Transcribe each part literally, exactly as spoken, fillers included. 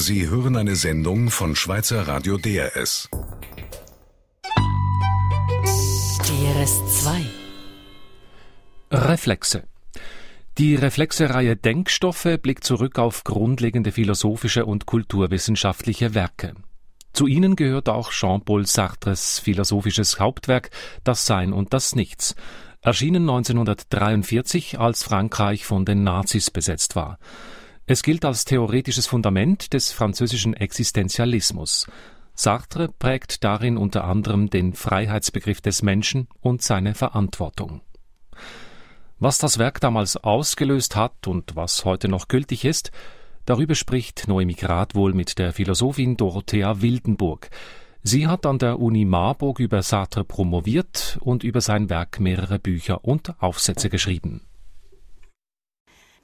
Sie hören eine Sendung von Schweizer Radio D R S. D R S zwei Reflexe. Die Reflexereihe Denkstoffe blickt zurück auf grundlegende philosophische und kulturwissenschaftliche Werke. Zu ihnen gehört auch Jean-Paul Sartres philosophisches Hauptwerk Das Sein und das Nichts, erschienen neunzehnhundertdreiundvierzig, als Frankreich von den Nazis besetzt war. Es gilt als theoretisches Fundament des französischen Existenzialismus. Sartre prägt darin unter anderem den Freiheitsbegriff des Menschen und seine Verantwortung. Was das Werk damals ausgelöst hat und was heute noch gültig ist, darüber spricht Noëmi Gradwohl mit der Philosophin Dorothea Wildenburg. Sie hat an der Uni Marburg über Sartre promoviert und über sein Werk mehrere Bücher und Aufsätze geschrieben.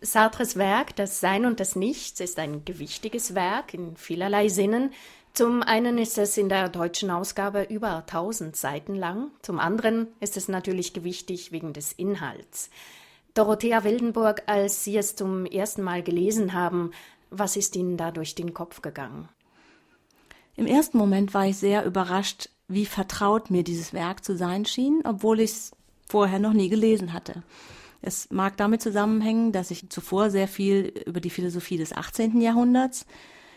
Sartres Werk, Das Sein und das Nichts, ist ein gewichtiges Werk in vielerlei Sinnen. Zum einen ist es in der deutschen Ausgabe über tausend Seiten lang, zum anderen ist es natürlich gewichtig wegen des Inhalts. Dorothea Wildenburg, als Sie es zum ersten Mal gelesen haben, was ist Ihnen da durch den Kopf gegangen? Im ersten Moment war ich sehr überrascht, wie vertraut mir dieses Werk zu sein schien, obwohl ich es vorher noch nie gelesen hatte. Es mag damit zusammenhängen, dass ich zuvor sehr viel über die Philosophie des achtzehnten Jahrhunderts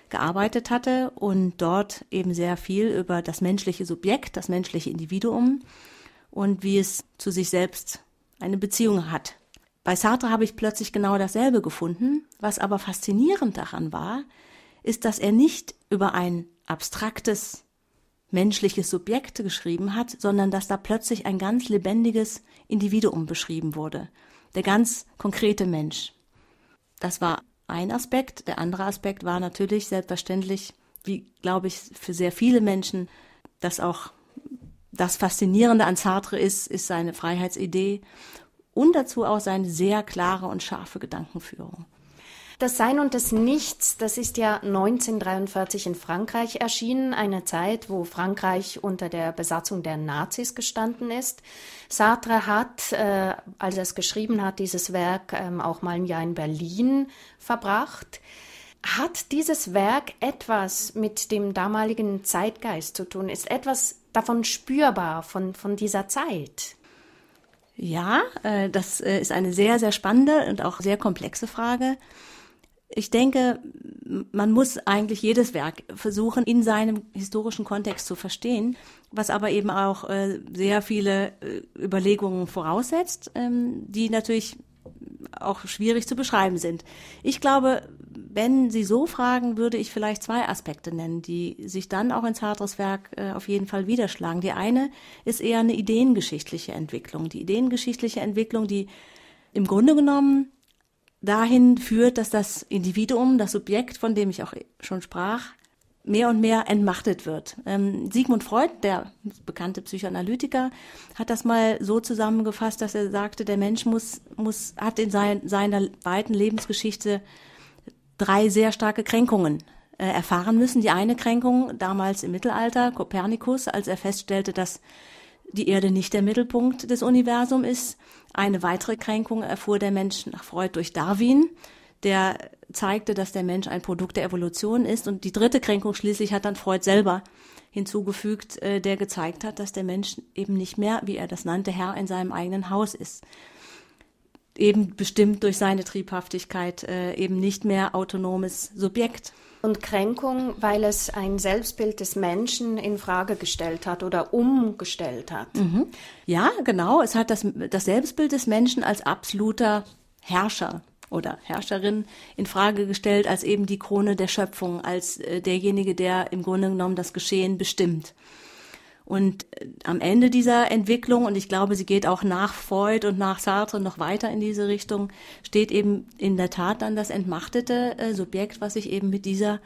gearbeitet hatte und dort eben sehr viel über das menschliche Subjekt, das menschliche Individuum und wie es zu sich selbst eine Beziehung hat. Bei Sartre habe ich plötzlich genau dasselbe gefunden. Was aber faszinierend daran war, ist, dass er nicht über ein abstraktes menschliches Subjekt geschrieben hat, sondern dass da plötzlich ein ganz lebendiges Individuum beschrieben wurde, der ganz konkrete Mensch. Das war ein Aspekt. Der andere Aspekt war natürlich selbstverständlich, wie, glaube ich, für sehr viele Menschen, dass auch das Faszinierende an Sartre ist, ist seine Freiheitsidee und dazu auch seine sehr klare und scharfe Gedankenführung. Das Sein und das Nichts, das ist ja neunzehnhundertdreiundvierzig in Frankreich erschienen, eine Zeit, wo Frankreich unter der Besatzung der Nazis gestanden ist. Sartre hat, äh, als er es geschrieben hat, dieses Werk ähm, auch mal ein Jahr in Berlin verbracht. Hat dieses Werk etwas mit dem damaligen Zeitgeist zu tun? Ist etwas davon spürbar, von, von dieser Zeit? Ja, äh, das äh, ist eine sehr, sehr spannende und auch sehr komplexe Frage. Ich denke, man muss eigentlich jedes Werk versuchen, in seinem historischen Kontext zu verstehen, was aber eben auch äh, sehr viele äh, Überlegungen voraussetzt, ähm, die natürlich auch schwierig zu beschreiben sind. Ich glaube, wenn Sie so fragen, würde ich vielleicht zwei Aspekte nennen, die sich dann auch in Sartres Werk äh, auf jeden Fall widerschlagen. Die eine ist eher eine ideengeschichtliche Entwicklung. Die ideengeschichtliche Entwicklung, die im Grunde genommen dahin führt, dass das Individuum, das Subjekt, von dem ich auch schon sprach, mehr und mehr entmachtet wird. Ähm, Sigmund Freud, der bekannte Psychoanalytiker, hat das mal so zusammengefasst, dass er sagte, der Mensch muss, muss, hat in sein, seiner weiten Lebensgeschichte drei sehr starke Kränkungen äh, erfahren müssen. Die eine Kränkung damals im Mittelalter, Kopernikus, als er feststellte, dass die Erde nicht der Mittelpunkt des Universums ist. Eine weitere Kränkung erfuhr der Mensch nach Freud durch Darwin, der zeigte, dass der Mensch ein Produkt der Evolution ist. Und die dritte Kränkung schließlich hat dann Freud selber hinzugefügt, der gezeigt hat, dass der Mensch eben nicht mehr, wie er das nannte, Herr in seinem eigenen Haus ist. Eben bestimmt durch seine Triebhaftigkeit, eben nicht mehr autonomes Subjekt. Und Kränkung, weil es ein Selbstbild des Menschen in Frage gestellt hat oder umgestellt hat. Mhm. Ja, genau. Es hat das, das Selbstbild des Menschen als absoluter Herrscher oder Herrscherin in Frage gestellt, als eben die Krone der Schöpfung, als äh, derjenige, der im Grunde genommen das Geschehen bestimmt. Und äh, am Ende dieser Entwicklung, und ich glaube, sie geht auch nach Freud und nach Sartre noch weiter in diese Richtung, steht eben in der Tat dann das entmachtete äh, Subjekt, was sich eben mit dieser,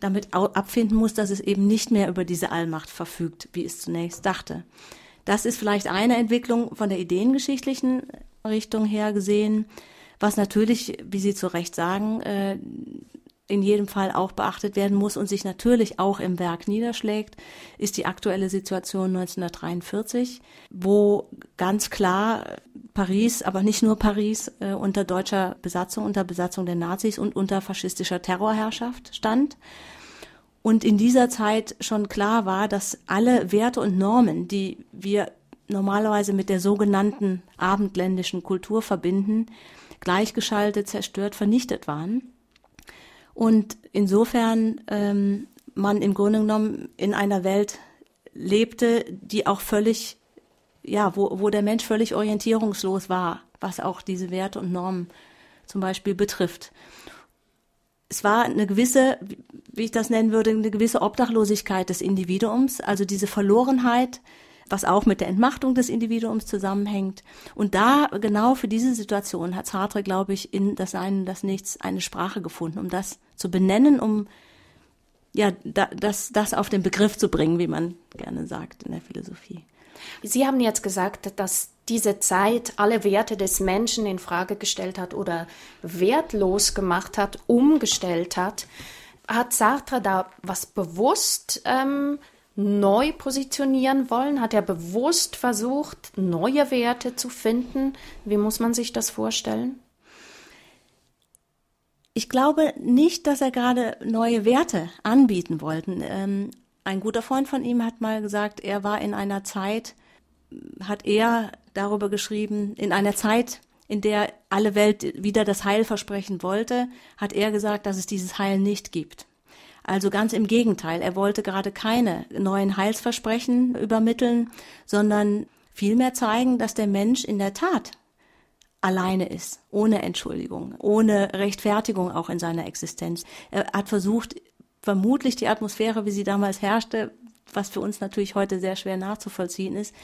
damit abfinden muss, dass es eben nicht mehr über diese Allmacht verfügt, wie es zunächst dachte. Das ist vielleicht eine Entwicklung von der ideengeschichtlichen Richtung her gesehen, was natürlich, wie Sie zu Recht sagen, in jedem Fall auch beachtet werden muss und sich natürlich auch im Werk niederschlägt, ist die aktuelle Situation neunzehnhundertdreiundvierzig, wo ganz klar Paris, aber nicht nur Paris, äh, unter deutscher Besatzung, unter Besatzung der Nazis und unter faschistischer Terrorherrschaft stand. Und in dieser Zeit schon klar war, dass alle Werte und Normen, die wir normalerweise mit der sogenannten abendländischen Kultur verbinden, gleichgeschaltet, zerstört, vernichtet waren. Und insofern ähm, man im Grunde genommen in einer Welt lebte, die auch völlig, ja, wo, wo der Mensch völlig orientierungslos war, was auch diese Werte und Normen zum Beispiel betrifft. Es war eine gewisse, wie ich das nennen würde, eine gewisse Obdachlosigkeit des Individuums, also diese Verlorenheit, was auch mit der Entmachtung des Individuums zusammenhängt. Und da, genau für diese Situation, hat Sartre, glaube ich, in Das Sein und das Nichts eine Sprache gefunden, um das zu benennen, um ja, das, das auf den Begriff zu bringen, wie man gerne sagt in der Philosophie. Sie haben jetzt gesagt, dass diese Zeit alle Werte des Menschen in Frage gestellt hat oder wertlos gemacht hat, umgestellt hat. Hat Sartre da was bewusst ähm, neu positionieren wollen? Hat er bewusst versucht, neue Werte zu finden? Wie muss man sich das vorstellen? Ich glaube nicht, dass er gerade neue Werte anbieten wollte. Ähm, ein guter Freund von ihm hat mal gesagt, er war in einer Zeit, hat er darüber geschrieben, in einer Zeit, in der alle Welt wieder das Heil versprechen wollte, hat er gesagt, dass es dieses Heil nicht gibt. Also ganz im Gegenteil, er wollte gerade keine neuen Heilsversprechen übermitteln, sondern vielmehr zeigen, dass der Mensch in der Tat alleine ist, ohne Entschuldigung, ohne Rechtfertigung auch in seiner Existenz. Er hat versucht, vermutlich die Atmosphäre, wie sie damals herrschte, was für uns natürlich heute sehr schwer nachzuvollziehen ist,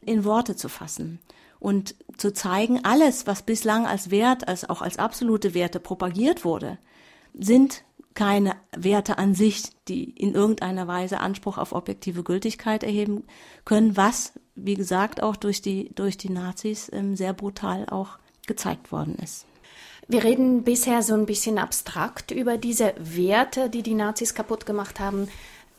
in Worte zu fassen und zu zeigen, alles, was bislang als Wert, als auch als absolute Werte propagiert wurde, sind keine Werte an sich, die in irgendeiner Weise Anspruch auf objektive Gültigkeit erheben können, was, wie gesagt, auch durch die, durch die Nazis ähm, sehr brutal auch gezeigt worden ist. Wir reden bisher so ein bisschen abstrakt über diese Werte, die die Nazis kaputt gemacht haben.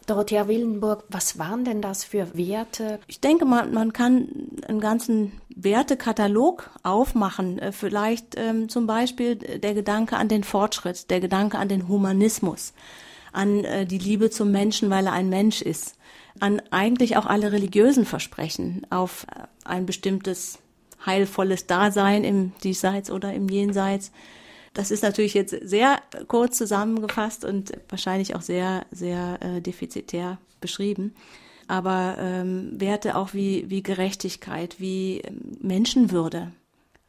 Dorothea Wildenburg, was waren denn das für Werte? Ich denke, man, man kann einen ganzen Wertekatalog aufmachen. Vielleicht ähm, zum Beispiel der Gedanke an den Fortschritt, der Gedanke an den Humanismus, an äh, die Liebe zum Menschen, weil er ein Mensch ist, an eigentlich auch alle religiösen Versprechen auf ein bestimmtes heilvolles Dasein im Diesseits oder im Jenseits. Das ist natürlich jetzt sehr kurz zusammengefasst und wahrscheinlich auch sehr, sehr äh, defizitär beschrieben. Aber ähm, Werte auch wie, wie Gerechtigkeit, wie ähm, Menschenwürde.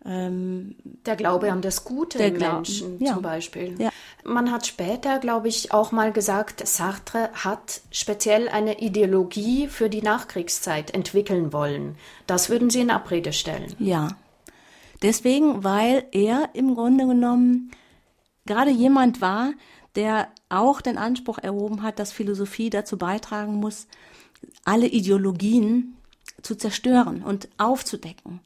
Ähm, der Glaube an das Gute im Menschen ja. zum Beispiel. Ja. Man hat später, glaube ich, auch mal gesagt, Sartre hat speziell eine Ideologie für die Nachkriegszeit entwickeln wollen. Das würden Sie in Abrede stellen? Ja. Deswegen, weil er im Grunde genommen gerade jemand war, der auch den Anspruch erhoben hat, dass Philosophie dazu beitragen muss, alle Ideologien zu zerstören und aufzudecken.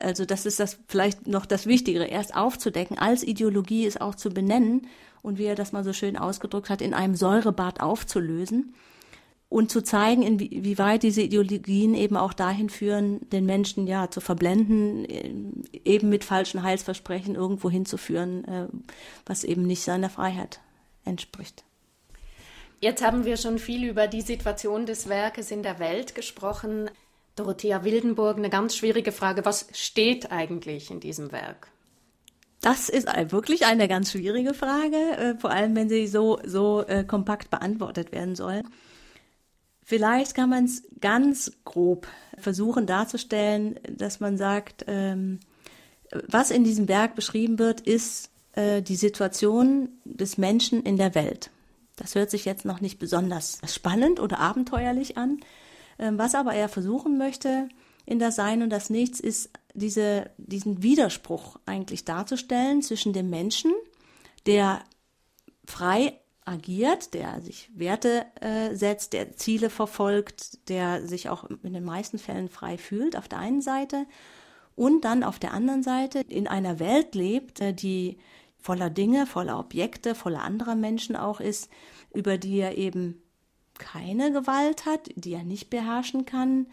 Also das ist das vielleicht noch das Wichtigere, erst aufzudecken, als Ideologie ist auch zu benennen und wie er das mal so schön ausgedrückt hat, in einem Säurebad aufzulösen und zu zeigen, inwieweit diese Ideologien eben auch dahin führen, den Menschen ja zu verblenden, eben mit falschen Heilsversprechen irgendwo hinzuführen, was eben nicht seiner Freiheit entspricht. Jetzt haben wir schon viel über die Situation des Werkes in der Welt gesprochen. Dorothea Wildenburg, eine ganz schwierige Frage. Was steht eigentlich in diesem Werk? Das ist wirklich eine ganz schwierige Frage, vor allem wenn sie so, so kompakt beantwortet werden soll. Vielleicht kann man es ganz grob versuchen darzustellen, dass man sagt, ähm, was in diesem Werk beschrieben wird, ist äh, die Situation des Menschen in der Welt. Das hört sich jetzt noch nicht besonders spannend oder abenteuerlich an. Ähm, was aber er versuchen möchte in Das Sein und das Nichts, ist diese, diesen Widerspruch eigentlich darzustellen zwischen dem Menschen, der frei agiert, der sich Werte äh, setzt, der Ziele verfolgt, der sich auch in den meisten Fällen frei fühlt auf der einen Seite und dann auf der anderen Seite in einer Welt lebt, äh, die voller Dinge, voller Objekte, voller anderer Menschen auch ist, über die er eben keine Gewalt hat, die er nicht beherrschen kann,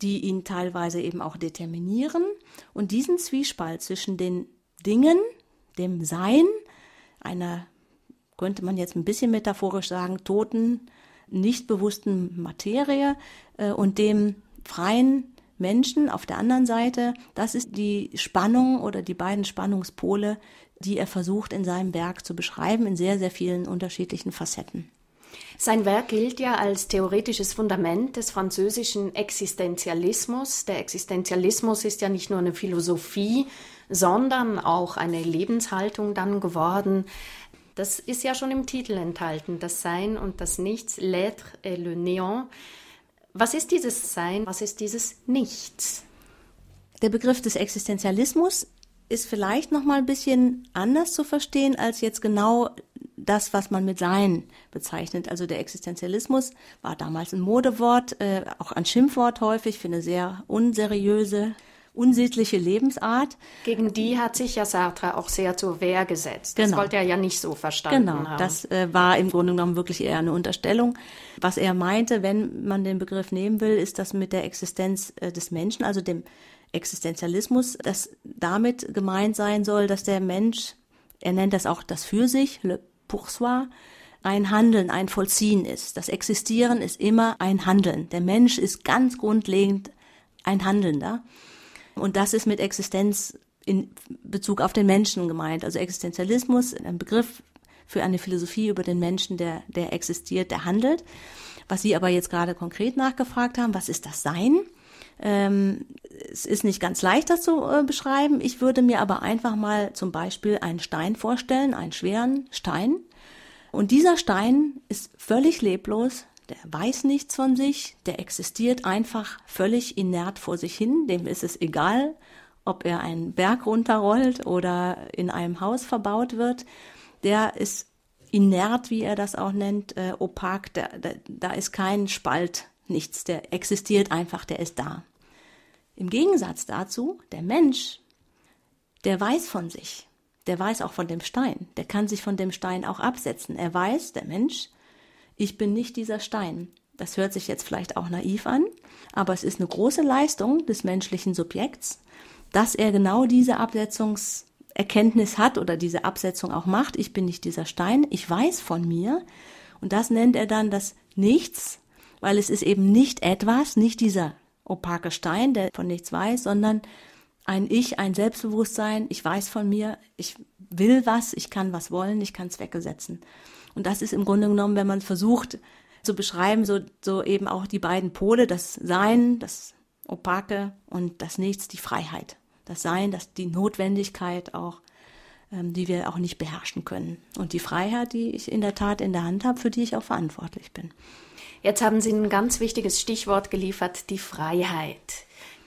die ihn teilweise eben auch determinieren. Und diesen Zwiespalt zwischen den Dingen, dem Sein, einer, könnte man jetzt ein bisschen metaphorisch sagen, toten, nicht bewussten Materie äh, und dem freien Menschen auf der anderen Seite, das ist die Spannung oder die beiden Spannungspole, die er versucht in seinem Werk zu beschreiben, in sehr, sehr vielen unterschiedlichen Facetten. Sein Werk gilt ja als theoretisches Fundament des französischen Existenzialismus. Der Existenzialismus ist ja nicht nur eine Philosophie, sondern auch eine Lebenshaltung dann geworden. Das ist ja schon im Titel enthalten, das Sein und das Nichts, l'être et le néant. Was ist dieses Sein, was ist dieses Nichts? Der Begriff des Existenzialismus ist vielleicht noch mal ein bisschen anders zu verstehen als jetzt genau das, was man mit Sein bezeichnet. Also der Existenzialismus war damals ein Modewort, äh, auch ein Schimpfwort häufig, für eine sehr unseriöse, unsittliche Lebensart. Gegen die hat sich ja Sartre auch sehr zur Wehr gesetzt. Genau. Das wollte er ja nicht so verstanden genau. haben. Genau, das äh, war im Grunde genommen wirklich eher eine Unterstellung. Was er meinte, wenn man den Begriff nehmen will, ist, dass mit der Existenz äh, des Menschen, also dem Existenzialismus, dass damit gemeint sein soll, dass der Mensch, er nennt das auch das Für sich, le pour soi, ein Handeln, ein Vollziehen ist. Das Existieren ist immer ein Handeln. Der Mensch ist ganz grundlegend ein Handelnder. Und das ist mit Existenz in Bezug auf den Menschen gemeint. Also Existenzialismus, ein Begriff für eine Philosophie über den Menschen, der, der existiert, der handelt. Was Sie aber jetzt gerade konkret nachgefragt haben, was ist das Sein? Ähm, es ist nicht ganz leicht, das zu äh, beschreiben. Ich würde mir aber einfach mal zum Beispiel einen Stein vorstellen, einen schweren Stein. Und dieser Stein ist völlig leblos, der weiß nichts von sich, der existiert einfach völlig inert vor sich hin. Dem ist es egal, ob er einen Berg runterrollt oder in einem Haus verbaut wird. Der ist inert, wie er das auch nennt, äh, opak, der, der, da ist kein Spalt, nichts, der existiert einfach, der ist da. Im Gegensatz dazu, der Mensch, der weiß von sich, der weiß auch von dem Stein, der kann sich von dem Stein auch absetzen. Er weiß, der Mensch, ich bin nicht dieser Stein. Das hört sich jetzt vielleicht auch naiv an, aber es ist eine große Leistung des menschlichen Subjekts, dass er genau diese Absetzungserkenntnis hat oder diese Absetzung auch macht. Ich bin nicht dieser Stein, ich weiß von mir. Und das nennt er dann das Nichts, weil es ist eben nicht etwas, nicht dieser opake Stein, der von nichts weiß, sondern ein Ich, ein Selbstbewusstsein, ich weiß von mir, ich will was, ich kann was wollen, ich kann Zwecke setzen. Und das ist im Grunde genommen, wenn man versucht zu beschreiben, so, so eben auch die beiden Pole, das Sein, das Opake und das Nichts, die Freiheit. Das Sein, das, die Notwendigkeit auch, ähm, die wir auch nicht beherrschen können. Und die Freiheit, die ich in der Tat in der Hand habe, für die ich auch verantwortlich bin. Jetzt haben Sie ein ganz wichtiges Stichwort geliefert, die Freiheit.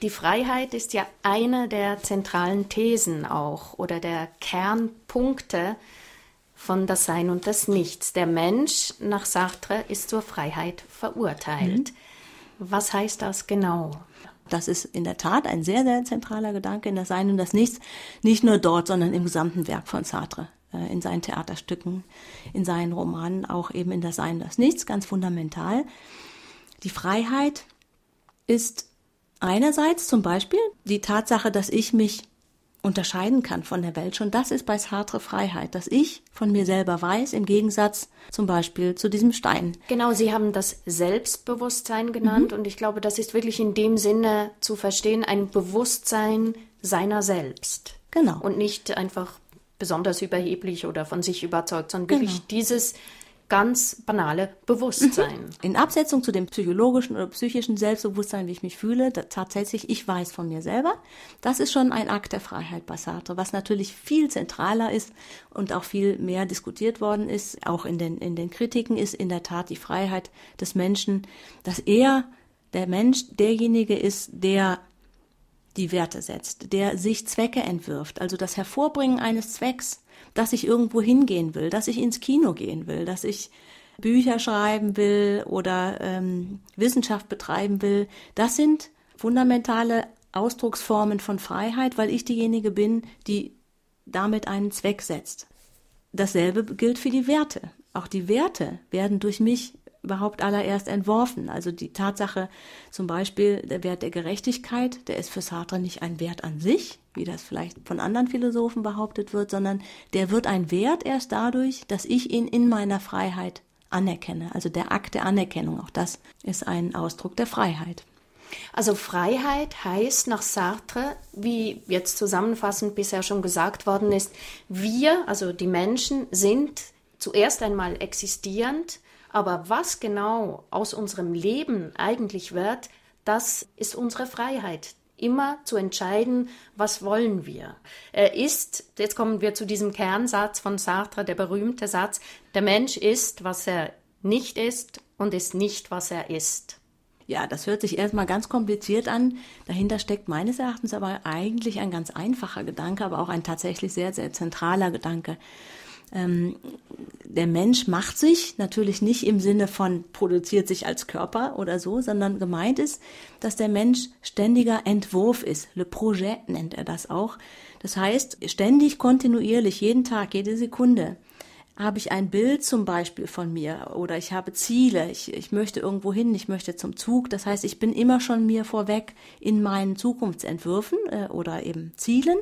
Die Freiheit ist ja eine der zentralen Thesen auch oder der Kernpunkte von Das Sein und das Nichts. Der Mensch nach Sartre ist zur Freiheit verurteilt. Mhm. Was heißt das genau? Das ist in der Tat ein sehr, sehr zentraler Gedanke in Das Sein und das Nichts. Nicht nur dort, sondern im gesamten Werk von Sartre, in seinen Theaterstücken, in seinen Romanen, auch eben in Das Sein und das Nichts, ganz fundamental. Die Freiheit ist einerseits zum Beispiel die Tatsache, dass ich mich unterscheiden kann von der Welt. Schon das ist bei Sartre Freiheit, dass ich von mir selber weiß, im Gegensatz zum Beispiel zu diesem Stein. Genau, Sie haben das Selbstbewusstsein genannt, mhm, und ich glaube, das ist wirklich in dem Sinne zu verstehen, ein Bewusstsein seiner selbst. Genau. Und nicht einfach besonders überheblich oder von sich überzeugt, sondern wirklich genau dieses ganz banale Bewusstsein. In Absetzung zu dem psychologischen oder psychischen Selbstbewusstsein, wie ich mich fühle, tatsächlich, ich weiß von mir selber, das ist schon ein Akt der Freiheit bei Sartre, was natürlich viel zentraler ist und auch viel mehr diskutiert worden ist, auch in den, in den Kritiken, ist in der Tat die Freiheit des Menschen, dass er, der Mensch, derjenige ist, der die Werte setzt, der sich Zwecke entwirft, also das Hervorbringen eines Zwecks, dass ich irgendwo hingehen will, dass ich ins Kino gehen will, dass ich Bücher schreiben will oder ähm, Wissenschaft betreiben will. Das sind fundamentale Ausdrucksformen von Freiheit, weil ich diejenige bin, die damit einen Zweck setzt. Dasselbe gilt für die Werte. Auch die Werte werden durch mich überhaupt allererst entworfen. Also die Tatsache, zum Beispiel der Wert der Gerechtigkeit, der ist für Sartre nicht ein Wert an sich, wie das vielleicht von anderen Philosophen behauptet wird, sondern der wird ein Wert erst dadurch, dass ich ihn in meiner Freiheit anerkenne. Also der Akt der Anerkennung, auch das ist ein Ausdruck der Freiheit. Also Freiheit heißt nach Sartre, wie jetzt zusammenfassend bisher schon gesagt worden ist, wir, also die Menschen, sind zuerst einmal existierend, aber was genau aus unserem Leben eigentlich wird, das ist unsere Freiheit. Immer zu entscheiden, was wollen wir. Er ist, jetzt kommen wir zu diesem Kernsatz von Sartre, der berühmte Satz, der Mensch ist, was er nicht ist und ist nicht, was er ist. Ja, das hört sich erstmal ganz kompliziert an. Dahinter steckt meines Erachtens aber eigentlich ein ganz einfacher Gedanke, aber auch ein tatsächlich sehr, sehr zentraler Gedanke. Ähm, der Mensch macht sich natürlich nicht im Sinne von produziert sich als Körper oder so, sondern gemeint ist, dass der Mensch ständiger Entwurf ist. Le Projet nennt er das auch. Das heißt, ständig, kontinuierlich, jeden Tag, jede Sekunde habe ich ein Bild zum Beispiel von mir oder ich habe Ziele, ich, ich möchte irgendwo hin, ich möchte zum Zug. Das heißt, ich bin immer schon mir vorweg in meinen Zukunftsentwürfen äh, oder eben Zielen.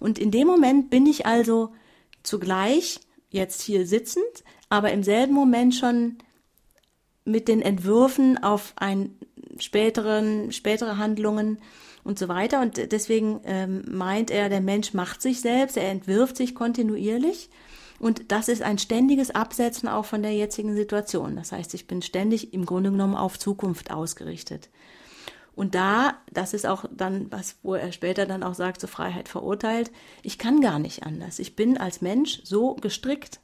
Und in dem Moment bin ich also zugleich jetzt hier sitzend, aber im selben Moment schon mit den Entwürfen auf ein späteren, spätere Handlungen und so weiter. Und deswegen ähm, meint er, der Mensch macht sich selbst, er entwirft sich kontinuierlich. Und das ist ein ständiges Absetzen auch von der jetzigen Situation. Das heißt, ich bin ständig im Grunde genommen auf Zukunft ausgerichtet. Und da, das ist auch dann, was wo er später dann auch sagt, zur Freiheit verurteilt, ich kann gar nicht anders. Ich bin als Mensch so gestrickt,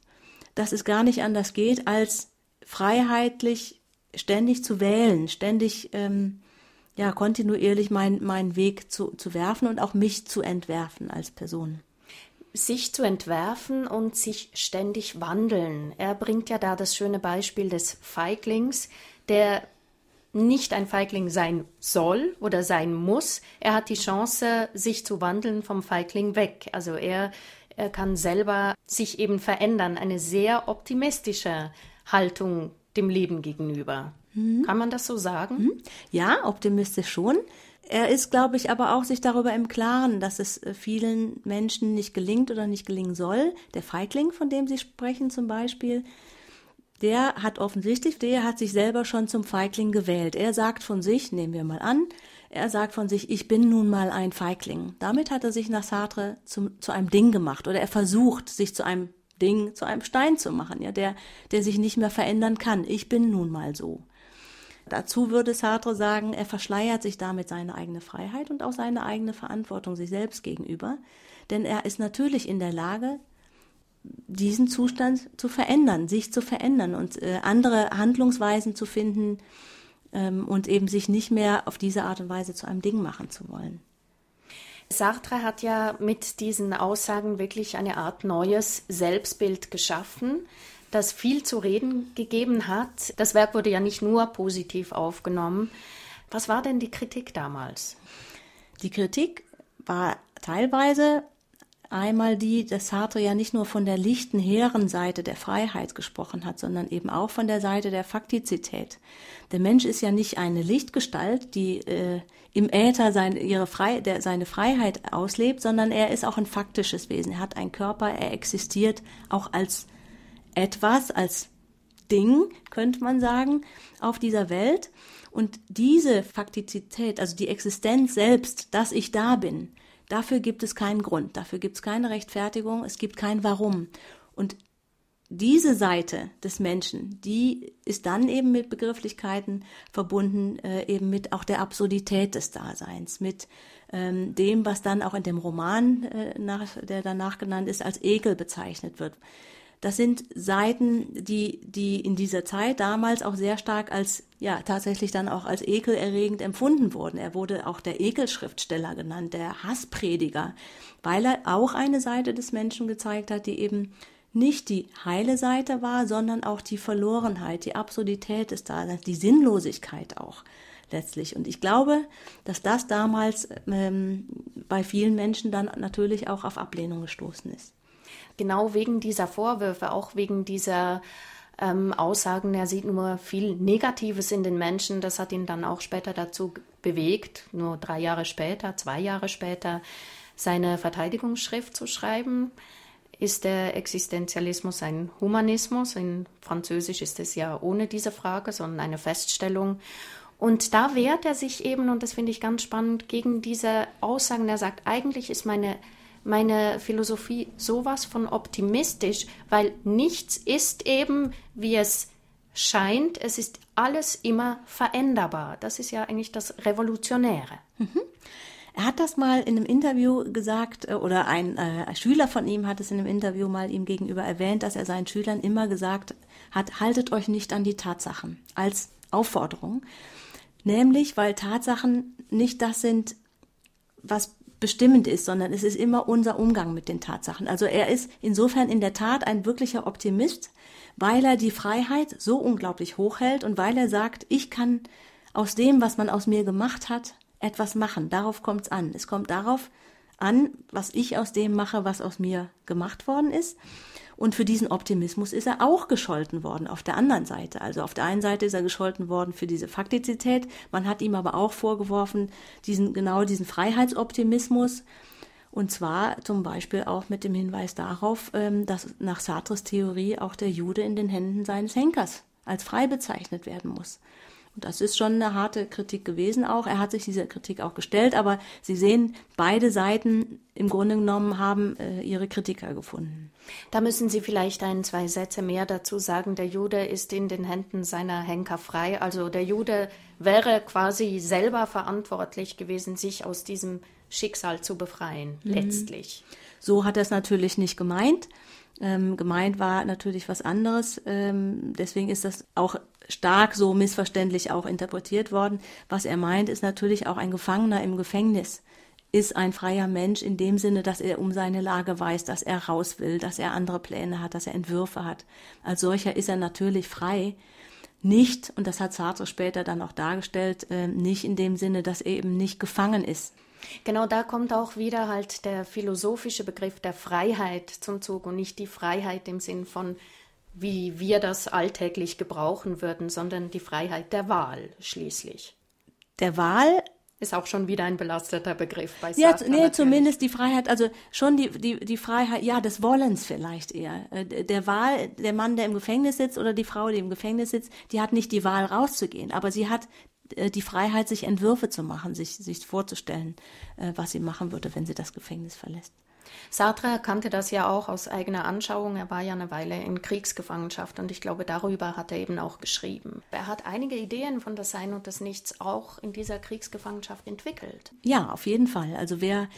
dass es gar nicht anders geht, als freiheitlich ständig zu wählen, ständig ähm, ja kontinuierlich mein, meinen Weg zu, zu werfen und auch mich zu entwerfen als Person. Sich zu entwerfen und sich ständig wandeln. Er bringt ja da das schöne Beispiel des Feiglings, der nicht ein Feigling sein soll oder sein muss. Er hat die Chance, sich zu wandeln vom Feigling weg. Also er, er kann selber sich eben verändern. Eine sehr optimistische Haltung dem Leben gegenüber. Mhm. Kann man das so sagen? Mhm. Ja, optimistisch schon. Er ist, glaube ich, aber auch sich darüber im Klaren, dass es vielen Menschen nicht gelingt oder nicht gelingen soll. Der Feigling, von dem Sie sprechen zum Beispiel, der hat offensichtlich, der hat sich selber schon zum Feigling gewählt. Er sagt von sich, nehmen wir mal an, er sagt von sich, ich bin nun mal ein Feigling. Damit hat er sich nach Sartre zum, zu einem Ding gemacht oder er versucht, sich zu einem Ding, zu einem Stein zu machen, ja, der, der sich nicht mehr verändern kann. Ich bin nun mal so. Dazu würde Sartre sagen, er verschleiert sich damit seine eigene Freiheit und auch seine eigene Verantwortung sich selbst gegenüber. Denn er ist natürlich in der Lage, diesen Zustand zu verändern, sich zu verändern und äh, andere Handlungsweisen zu finden ähm, und eben sich nicht mehr auf diese Art und Weise zu einem Ding machen zu wollen. Sartre hat ja mit diesen Aussagen wirklich eine Art neues Selbstbild geschaffen, das viel zu reden gegeben hat. Das Werk wurde ja nicht nur positiv aufgenommen. Was war denn die Kritik damals? Die Kritik war teilweise einmal die, dass Sartre ja nicht nur von der lichten, hehren Seite der Freiheit gesprochen hat, sondern eben auch von der Seite der Faktizität. Der Mensch ist ja nicht eine Lichtgestalt, die äh, im Äther sein, ihre Frei, der, seine Freiheit auslebt, sondern er ist auch ein faktisches Wesen. Er hat einen Körper, er existiert auch als etwas, als Ding, könnte man sagen, auf dieser Welt. Und diese Faktizität, also die Existenz selbst, dass ich da bin, dafür gibt es keinen Grund, dafür gibt es keine Rechtfertigung, es gibt kein Warum. Und diese Seite des Menschen, die ist dann eben mit Begrifflichkeiten verbunden, äh, eben mit auch der Absurdität des Daseins, mit ähm, dem, was dann auch in dem Roman, äh, nach, der danach genannt ist, als Ekel bezeichnet wird. Das sind Seiten, die, die in dieser Zeit damals auch sehr stark als, ja, tatsächlich dann auch als ekelerregend empfunden wurden. Er wurde auch der Ekelschriftsteller genannt, der Hassprediger, weil er auch eine Seite des Menschen gezeigt hat, die eben nicht die heile Seite war, sondern auch die Verlorenheit, die Absurdität des Daseins, die Sinnlosigkeit auch letztlich. Und ich glaube, dass das damals ähm, bei vielen Menschen dann natürlich auch auf Ablehnung gestoßen ist. Genau wegen dieser Vorwürfe, auch wegen dieser ähm, Aussagen, er sieht nur viel Negatives in den Menschen, das hat ihn dann auch später dazu bewegt, nur drei Jahre später, zwei Jahre später, seine Verteidigungsschrift zu schreiben. Ist der Existenzialismus ein Humanismus? In Französisch ist es ja ohne diese Frage, sondern eine Feststellung. Und da wehrt er sich eben, und das finde ich ganz spannend, gegen diese Aussagen. Er sagt, eigentlich ist meine, meine Philosophie sowas von optimistisch, weil nichts ist eben, wie es scheint. Es ist alles immer veränderbar. Das ist ja eigentlich das Revolutionäre. Mhm. Er hat das mal in einem Interview gesagt, oder ein, äh, ein Schüler von ihm hat es in einem Interview mal ihm gegenüber erwähnt, dass er seinen Schülern immer gesagt hat, haltet euch nicht an die Tatsachen, als Aufforderung. Nämlich, weil Tatsachen nicht das sind, was bestimmend ist, sondern es ist immer unser Umgang mit den Tatsachen. Also er ist insofern in der Tat ein wirklicher Optimist, weil er die Freiheit so unglaublich hochhält und weil er sagt, ich kann aus dem, was man aus mir gemacht hat, etwas machen. Darauf kommt es an. Es kommt darauf an, was ich aus dem mache, was aus mir gemacht worden ist. Und für diesen Optimismus ist er auch gescholten worden auf der anderen Seite. Also auf der einen Seite ist er gescholten worden für diese Faktizität. Man hat ihm aber auch vorgeworfen, diesen, genau diesen Freiheitsoptimismus. Und zwar zum Beispiel auch mit dem Hinweis darauf, dass nach Sartres Theorie auch der Jude in den Händen seines Henkers als frei bezeichnet werden muss. Und das ist schon eine harte Kritik gewesen auch. Er hat sich dieser Kritik auch gestellt, aber Sie sehen, beide Seiten im Grunde genommen haben äh, ihre Kritiker gefunden. Da müssen Sie vielleicht ein, zwei Sätze mehr dazu sagen. Der Jude ist in den Händen seiner Henker frei. Also der Jude wäre quasi selber verantwortlich gewesen, sich aus diesem Schicksal zu befreien, mhm. letztlich. So hat er es natürlich nicht gemeint. Ähm, gemeint war natürlich was anderes. Ähm, deswegen ist das auch stark so missverständlich auch interpretiert worden. Was er meint, ist natürlich auch ein Gefangener im Gefängnis, ist ein freier Mensch in dem Sinne, dass er um seine Lage weiß, dass er raus will, dass er andere Pläne hat, dass er Entwürfe hat. Als solcher ist er natürlich frei. Nicht, und das hat Sartre später dann auch dargestellt, nicht in dem Sinne, dass er eben nicht gefangen ist. Genau, da kommt auch wieder halt der philosophische Begriff der Freiheit zum Zug und nicht die Freiheit im Sinn von wie wir das alltäglich gebrauchen würden, sondern die Freiheit der Wahl schließlich. Der Wahl ist auch schon wieder ein belasteter Begriff bei Sartre. Ja, nee, natürlich. Zumindest die Freiheit, also schon die, die, die Freiheit, ja, des Wollens vielleicht eher. Der Wahl, der Mann, der im Gefängnis sitzt oder die Frau, die im Gefängnis sitzt, die hat nicht die Wahl rauszugehen, aber sie hat die Freiheit, sich Entwürfe zu machen, sich, sich vorzustellen, was sie machen würde, wenn sie das Gefängnis verlässt. Sartre kannte das ja auch aus eigener Anschauung. Er war ja eine Weile in Kriegsgefangenschaft und ich glaube, darüber hat er eben auch geschrieben. Er hat einige Ideen von Das Sein und das Nichts auch in dieser Kriegsgefangenschaft entwickelt. Ja, auf jeden Fall. Also wer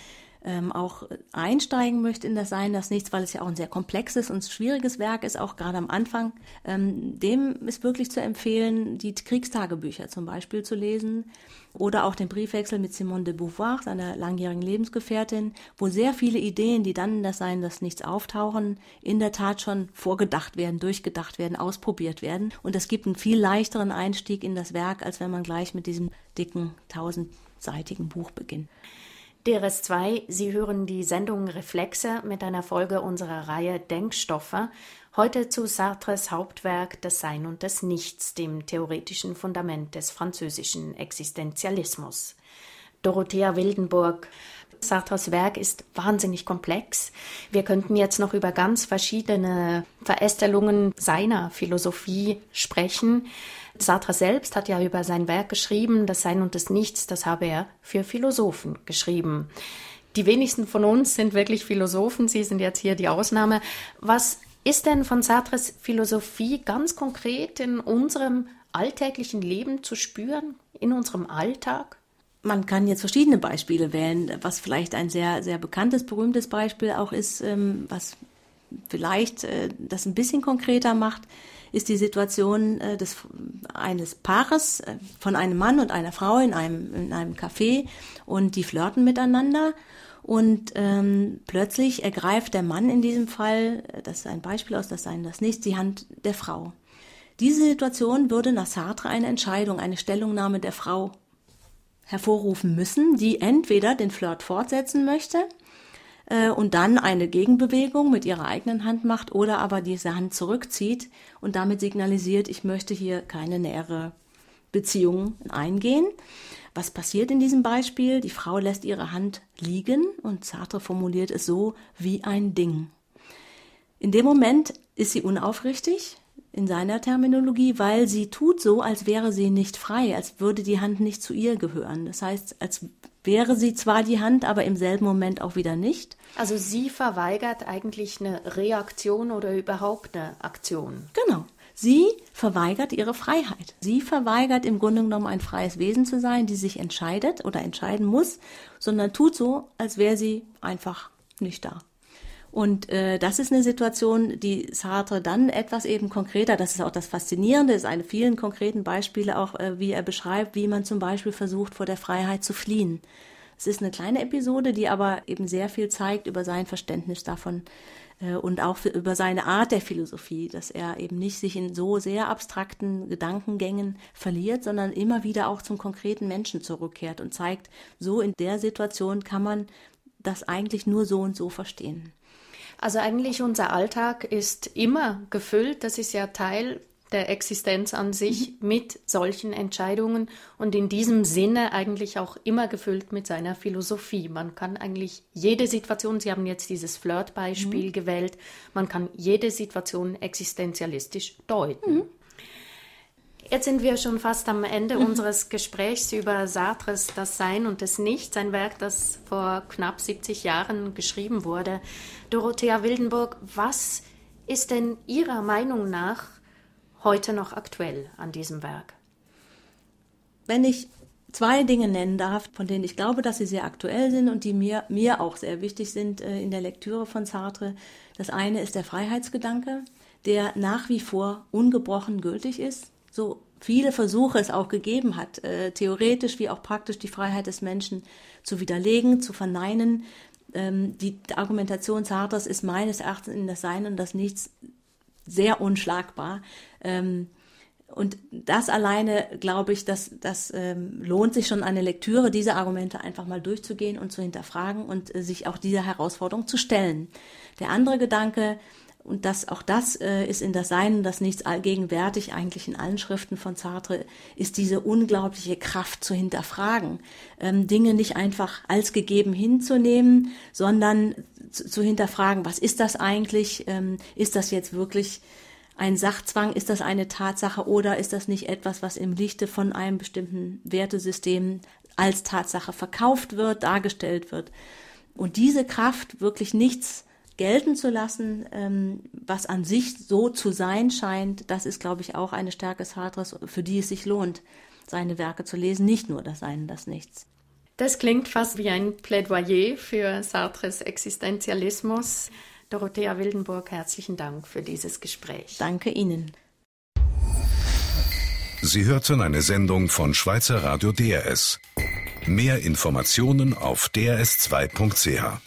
ähm, auch einsteigen möchte in Das Sein, das Nichts, weil es ja auch ein sehr komplexes und schwieriges Werk ist, auch gerade am Anfang, ähm, dem ist wirklich zu empfehlen, die Kriegstagebücher zum Beispiel zu lesen. Oder auch den Briefwechsel mit Simone de Beauvoir, seiner langjährigen Lebensgefährtin, wo sehr viele Ideen, die dann in Das Sein, das Nichts auftauchen, in der Tat schon vorgedacht werden, durchgedacht werden, ausprobiert werden. Und das gibt einen viel leichteren Einstieg in das Werk, als wenn man gleich mit diesem dicken, tausendseitigen Buch beginnt. D R S zwei, Sie hören die Sendung Reflexe mit einer Folge unserer Reihe Denkstoffe. Heute zu Sartres Hauptwerk Das Sein und das Nichts, dem theoretischen Fundament des französischen Existenzialismus. Dorothea Wildenburg. Sartres Werk ist wahnsinnig komplex. Wir könnten jetzt noch über ganz verschiedene Verästelungen seiner Philosophie sprechen. Sartre selbst hat ja über sein Werk geschrieben, Das Sein und das Nichts, das habe er für Philosophen geschrieben. Die wenigsten von uns sind wirklich Philosophen, Sie sind jetzt hier die Ausnahme. Was ist denn von Sartres Philosophie ganz konkret in unserem alltäglichen Leben zu spüren, in unserem Alltag? Man kann jetzt verschiedene Beispiele wählen, was vielleicht ein sehr, sehr bekanntes, berühmtes Beispiel auch ist, was vielleicht das ein bisschen konkreter macht, ist die Situation des, eines Paares von einem Mann und einer Frau in einem, in einem Café und die flirten miteinander. Und ähm, plötzlich ergreift der Mann in diesem Fall, das ist ein Beispiel aus Das Sein, das Nichts, die Hand der Frau. Diese Situation würde nach Sartre eine Entscheidung, eine Stellungnahme der Frau hervorrufen müssen, die entweder den Flirt fortsetzen möchte äh, und dann eine Gegenbewegung mit ihrer eigenen Hand macht oder aber diese Hand zurückzieht und damit signalisiert, ich möchte hier keine nähere Beziehung eingehen. Was passiert in diesem Beispiel? Die Frau lässt ihre Hand liegen und Sartre formuliert es so, wie ein Ding. In dem Moment ist sie unaufrichtig in seiner Terminologie, weil sie tut so, als wäre sie nicht frei, als würde die Hand nicht zu ihr gehören. Das heißt, als wäre sie zwar die Hand, aber im selben Moment auch wieder nicht. Also sie verweigert eigentlich eine Reaktion oder überhaupt eine Aktion. Genau. Sie verweigert ihre Freiheit. Sie verweigert im Grunde genommen ein freies Wesen zu sein, die sich entscheidet oder entscheiden muss, sondern tut so, als wäre sie einfach nicht da. Und äh, das ist eine Situation, die Sartre dann etwas eben konkreter, das ist auch das Faszinierende, ist eine vielen konkreten Beispiele auch, äh, wie er beschreibt, wie man zum Beispiel versucht, vor der Freiheit zu fliehen. Es ist eine kleine Episode, die aber eben sehr viel zeigt über sein Verständnis davon äh, und auch für, über seine Art der Philosophie, dass er eben nicht sich in so sehr abstrakten Gedankengängen verliert, sondern immer wieder auch zum konkreten Menschen zurückkehrt und zeigt, so in der Situation kann man das eigentlich nur so und so verstehen. Also eigentlich unser Alltag ist immer gefüllt, das ist ja Teil der Existenz an sich, mit solchen Entscheidungen und in diesem Sinne eigentlich auch immer gefüllt mit seiner Philosophie. Man kann eigentlich jede Situation, Sie haben jetzt dieses Flirt-Beispiel mhm. gewählt, man kann jede Situation existenzialistisch deuten. Mhm. Jetzt sind wir schon fast am Ende unseres Gesprächs über Sartres Das Sein und das Nichts, ein Werk, das vor knapp siebzig Jahren geschrieben wurde. Dorothea Wildenburg, was ist denn Ihrer Meinung nach heute noch aktuell an diesem Werk? Wenn ich zwei Dinge nennen darf, von denen ich glaube, dass sie sehr aktuell sind und die mir, mir auch sehr wichtig sind in der Lektüre von Sartre. Das eine ist der Freiheitsgedanke, der nach wie vor ungebrochen gültig ist. So viele Versuche es auch gegeben hat, äh, theoretisch wie auch praktisch die Freiheit des Menschen zu widerlegen, zu verneinen. Ähm, die Argumentation Sartres ist meines Erachtens in Das Sein und das Nichts sehr unschlagbar. Ähm, und das alleine, glaube ich, das, das ähm, lohnt sich schon an der Lektüre, diese Argumente einfach mal durchzugehen und zu hinterfragen und äh, sich auch dieser Herausforderung zu stellen. Der andere Gedanke, und das, auch das äh, ist in Das Sein und das Nichts allgegenwärtig eigentlich in allen Schriften von Sartre, ist diese unglaubliche Kraft zu hinterfragen, ähm, Dinge nicht einfach als gegeben hinzunehmen, sondern zu, zu hinterfragen, was ist das eigentlich, ähm, ist das jetzt wirklich ein Sachzwang, ist das eine Tatsache oder ist das nicht etwas, was im Lichte von einem bestimmten Wertesystem als Tatsache verkauft wird, dargestellt wird. Und diese Kraft, wirklich nichts gelten zu lassen, was an sich so zu sein scheint, das ist, glaube ich, auch eine Stärke Sartres, für die es sich lohnt, seine Werke zu lesen, nicht nur Das Sein und das Nichts. Das klingt fast wie ein Plädoyer für Sartres Existenzialismus. Dorothea Wildenburg, herzlichen Dank für dieses Gespräch. Danke Ihnen. Sie hörten eine Sendung von Schweizer Radio D R S. Mehr Informationen auf d r s zwei punkt c h.